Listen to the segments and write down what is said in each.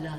blood.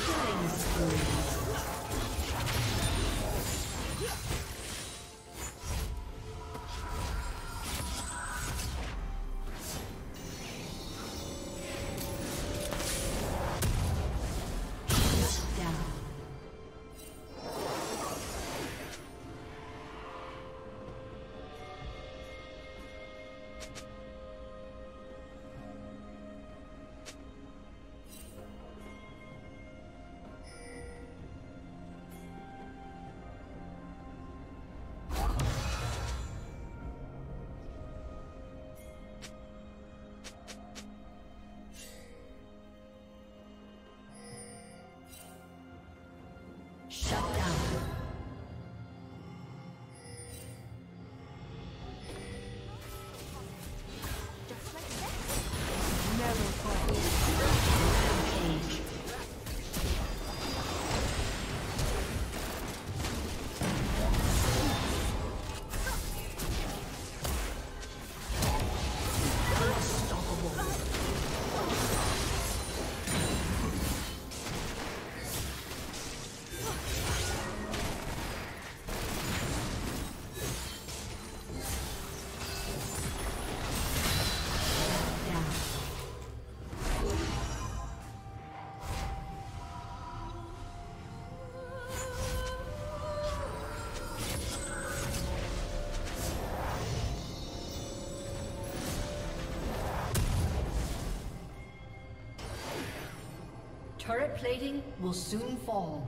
spree. Turret plating will soon fall.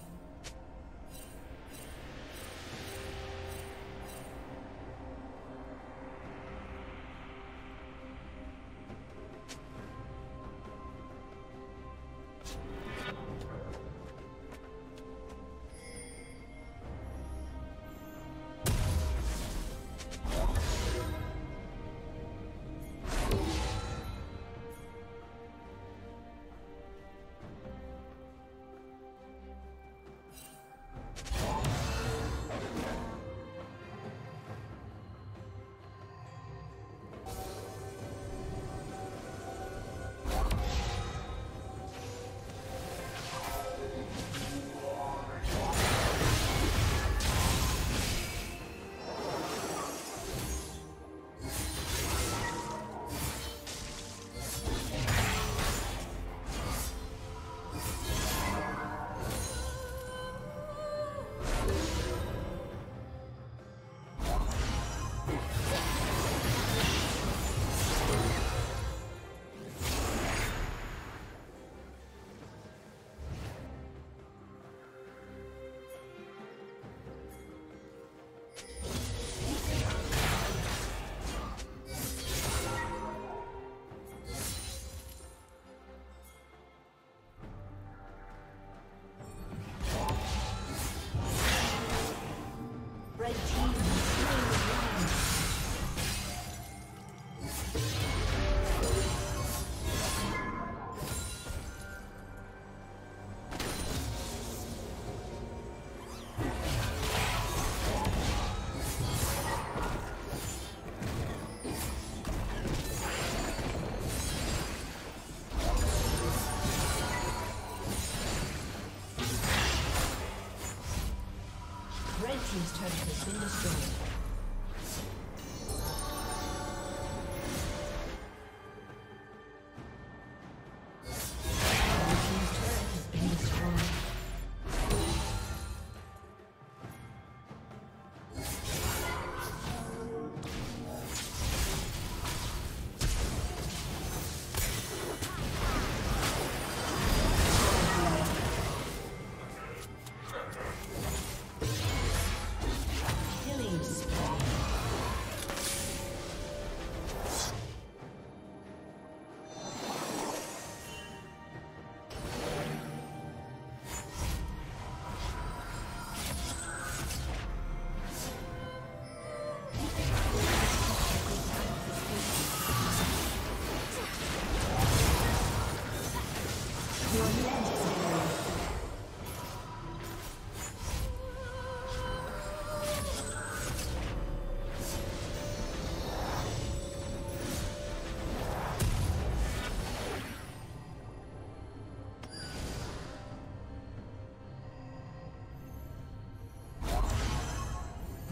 turret has been destroyed.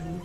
Blue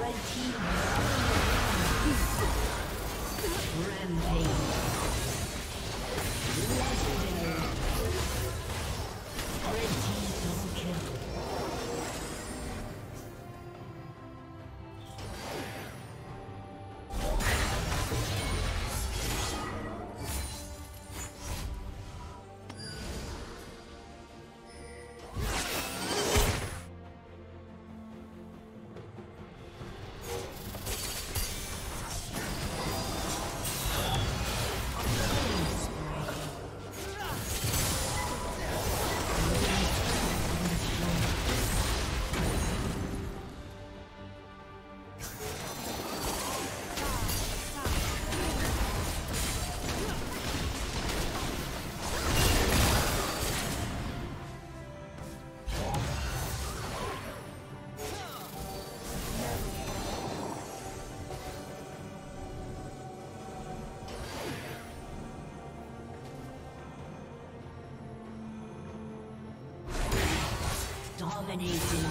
Red team double kill. Dominating.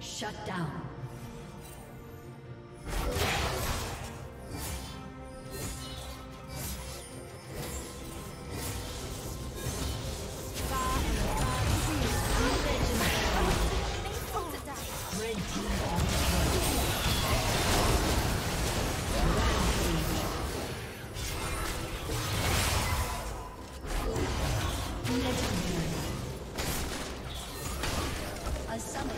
Shut down. Red team. A summit.